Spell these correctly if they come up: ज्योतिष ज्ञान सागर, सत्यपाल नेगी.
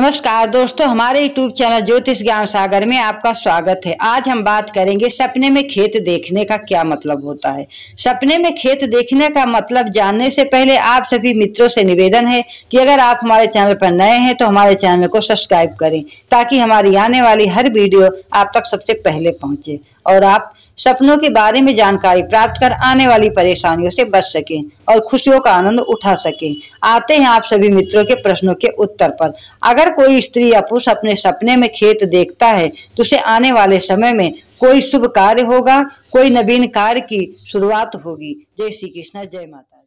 नमस्कार दोस्तों, हमारे YouTube चैनल ज्योतिष ज्ञान सागर में आपका स्वागत है। आज हम बात करेंगे सपने में खेत देखने का क्या मतलब होता है। सपने में खेत देखने का मतलब जानने से पहले आप सभी मित्रों से निवेदन है कि अगर आप हमारे चैनल पर नए हैं तो हमारे चैनल को सब्सक्राइब करें ताकि हमारी आने वाली हर वीडियो आप तक सबसे पहले पहुंचे और आप सपनों के बारे में जानकारी प्राप्त कर आने वाली परेशानियों से बच सकें और खुशियों का आनंद उठा सकें। आते हैं आप सभी मित्रों के प्रश्नों के उत्तर पर। अगर कोई स्त्री या पुरुष अपने सपने में खेत देखता है तो उसे आने वाले समय में कोई शुभ कार्य होगा, कोई नवीन कार्य की शुरुआत होगी। जय श्री कृष्ण, जय माता।